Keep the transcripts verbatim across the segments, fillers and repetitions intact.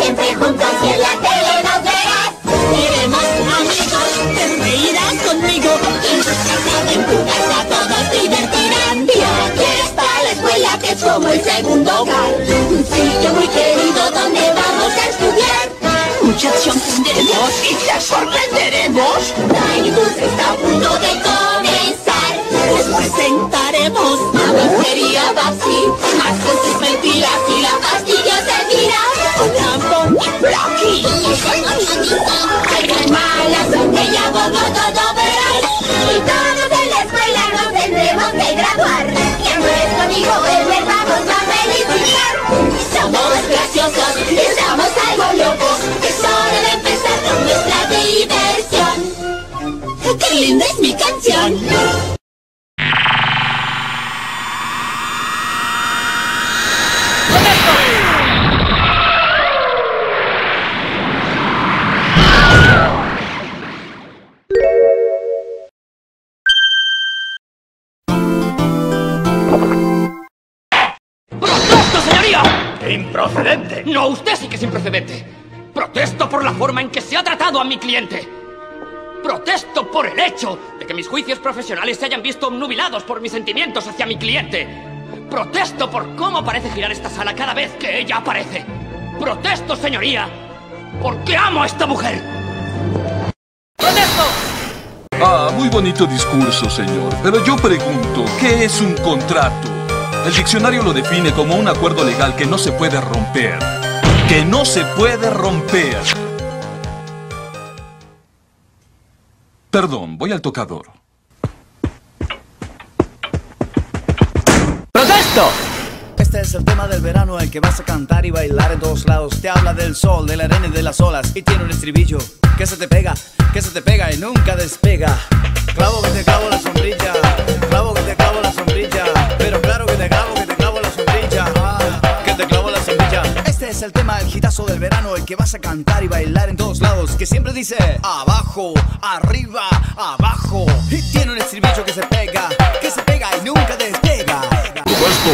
siempre juntos y en la tele nos verás. Iremos amigos, te reirás conmigo y nuestras aventuras a todos divertirán. Y aquí está la escuela que es como el segundo hogar, un sitio muy querido donde vamos a estudiar. Mucha acción tendremos y te sorprenderemos. Daingus está a punto de comenzar. Les presentaremos a Miseria Babsi, más con sus mentiras y la pastilla servirá. Rambo y Brocky, hay tan malas que ya vos todo verás. Y todos en la escuela nos tendremos de graduar. Y a nuestro amigo Elmer vamos a felicitar. Somos graciosos, estamos algo locos. ¡Qué linda es mi canción! ¡Protesto, señoría! ¡Improcedente! No, usted sí que es improcedente. Protesto por la forma en que se ha tratado a mi cliente. Protesto por el hecho de que mis juicios profesionales se hayan visto obnubilados por mis sentimientos hacia mi cliente. Protesto por cómo parece girar esta sala cada vez que ella aparece. Protesto, señoría, porque amo a esta mujer. ¡Protesto! Ah, muy bonito discurso, señor. Pero yo pregunto, ¿qué es un contrato? El diccionario lo define como un acuerdo legal que no se puede romper. ¡Que no se puede romper! Perdón, voy al tocador. ¡Protesto! Este es el tema del verano, el que vas a cantar y bailar en todos lados. Te habla del sol, de la arena y de las olas. Y tiene un estribillo que se te pega, que se te pega y nunca despega. Clavo que te clavo la sombrilla, clavo que te clavo la sombrilla. Pero claro que te clavo, que te clavo la sombrilla, ah, que te clavo la sombrilla. Este es el tema, el hitazo del verano, el que vas a cantar y bailar en todos lados. Que siempre dice abajo, arriba, abajo. Y tiene un estribillo que se pega, que se pega y nunca despega. ¿Supuesto?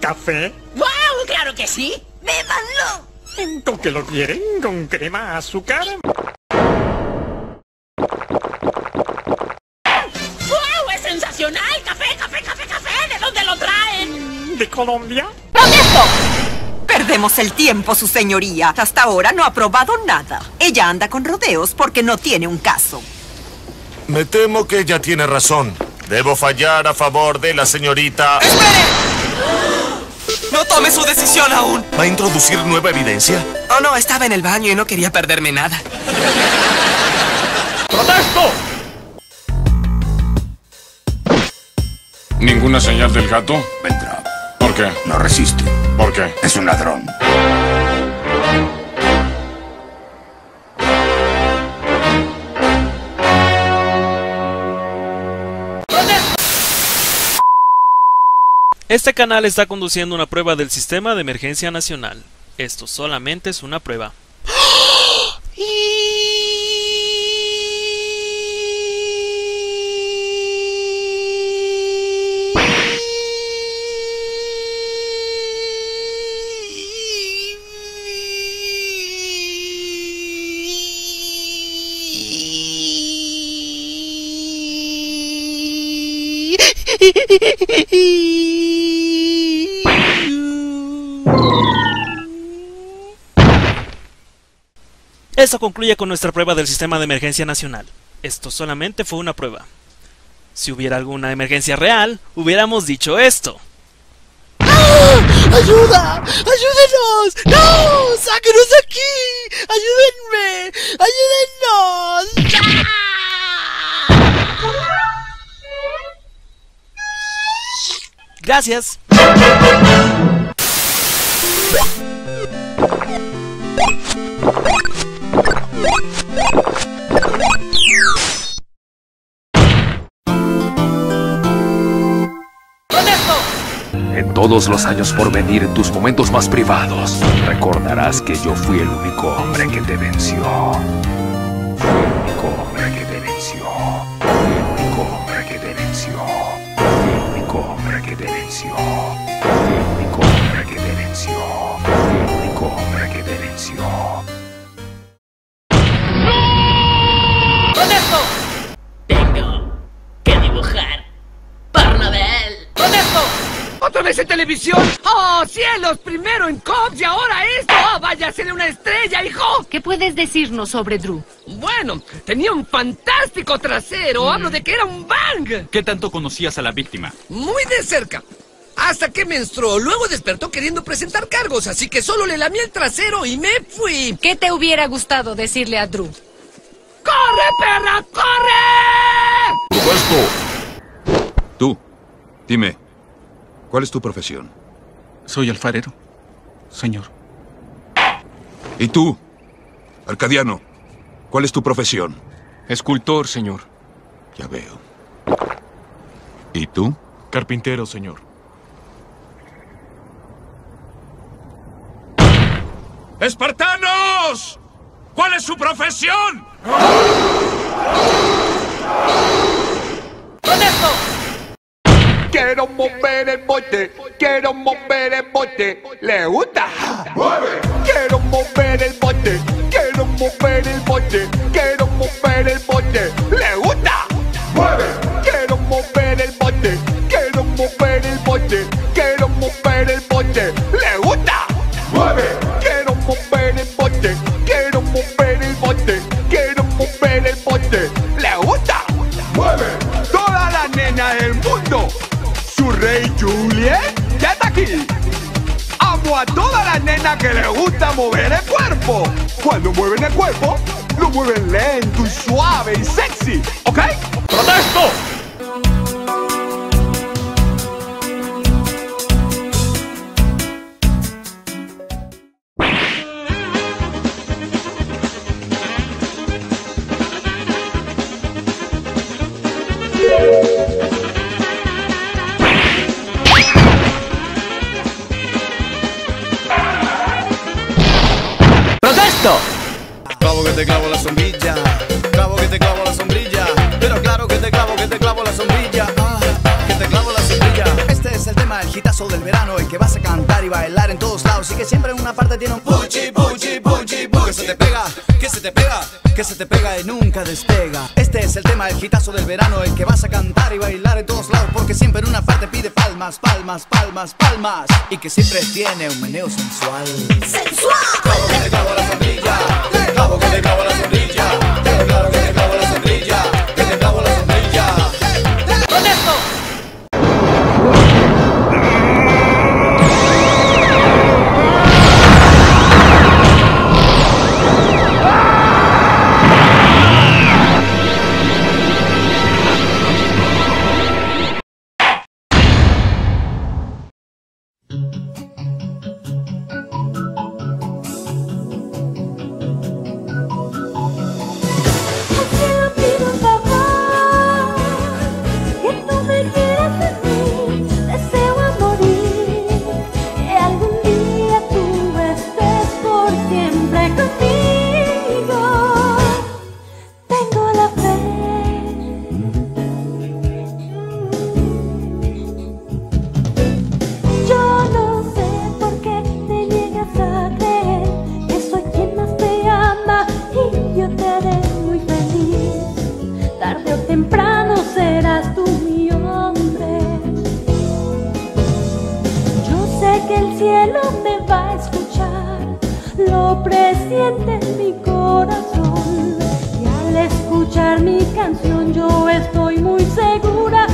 ¿Café? ¡Wow! ¡Claro que sí! ¡Bébanlo! ¿Con qué lo quieren? ¿Con crema, azúcar? ¡Wow! ¡Es sensacional! ¡Café, café, café, café! ¿De dónde lo traen? ¿De Colombia? ¡Protesto! Perdemos el tiempo, su señoría. Hasta ahora no ha probado nada. Ella anda con rodeos porque no tiene un caso. Me temo que ella tiene razón. Debo fallar a favor de la señorita... ¡Espere! ¡No tome su decisión aún! ¿Va a introducir nueva evidencia? Oh, no, estaba en el baño y no quería perderme nada. ¡Protesto! ¿Ninguna señal del gato? Vendrá. ¿Por qué? No resiste. ¿Por qué? Es un ladrón. Este canal está conduciendo una prueba del Sistema de Emergencia Nacional. Esto solamente es una prueba. Esto concluye con nuestra prueba del Sistema de Emergencia Nacional. Esto solamente fue una prueba. Si hubiera alguna emergencia real, hubiéramos dicho esto. ¡Ah! ¡Ayuda! ¡Ayúdenos! ¡No! ¡Sáquenos de aquí! ¡Ayúdenme! ¡Ayúdennos! ¡Ah! Gracias. En todos los años por venir, en tus momentos más privados, recordarás que yo fui el único hombre que te venció. Fui el único hombre que te venció. Fui el único hombre que te venció. Que te venció, fue el único hombre que te venció, fue el único hombre que te venció. silencio. ¡No! ¡Con esto! Tengo que dibujar por Nobel. ¡Con esto! ¡Otra vez en televisión! ¡Oh, cielos! Primero en Cops y ahora esto. ¡Oh, vaya a ser una estrella, hijo! ¿Qué puedes decirnos sobre Drew? Bueno, tenía un fantástico trasero. Mm. Hablo de que era un bang. ¿Qué tanto conocías a la víctima? Muy de cerca. Hasta que menstruó, luego despertó queriendo presentar cargos, así que solo le lamí el trasero y me fui. ¿Qué te hubiera gustado decirle a Drew? ¡Corre, perra, corre! ¿Todo esto? Tú, dime, ¿cuál es tu profesión? Soy alfarero, señor. ¿Y tú, Arcadiano, cuál es tu profesión? Escultor, señor. Ya veo. ¿Y tú? Carpintero, señor. ¡Espartanos! ¿Cuál es su profesión? ¡Con esto! Quiero mover el bote, quiero mover el bote. ¿Le gusta? ¡Mueve! Quiero mover el bote, quiero mover el bote, quiero mover el bote. ¿Le gusta? ¡Mueve! Quiero mover el bote, quiero mover el bote, quiero mover el bote. ¿Le gusta? ¡Mueve! Mover el bote, quiero mover el bote, quiero mover el bote. ¿Le gusta? ¡Mueve! Toda la nena del mundo. Su rey Juliet ya está aquí. Amo a toda la nena que le gusta mover el cuerpo. Cuando mueven el cuerpo, lo mueven lento y suave y sexy, ¿ok? ¡Protesto! Clavo que te clavo la sombrilla, clavo que te clavo la sombrilla, pero claro que te clavo, que te clavo la sombrilla, ah, que te clavo la sombrilla. Este es el tema, el hitazo del verano, el que vas a cantar y bailar en todos lados y que siempre en una parte tiene un puchi, puchi, puchi, puchi. Que se te pega, que se te pega, que se te pega y nunca despega. Este es el tema, el hitazo del verano, el que vas a cantar y bailar en todos lados porque siempre en una parte pide palmas, palmas, palmas, palmas y que siempre tiene un meneo sensual. ¡Sensual! Clavo que te clavo la sombrilla, clavo que te clavo la sombrilla, pero claro que te clavo la sombrilla, que te clavo la sombrilla. ¡Con esto! Canción, yo estoy muy segura